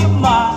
your mind.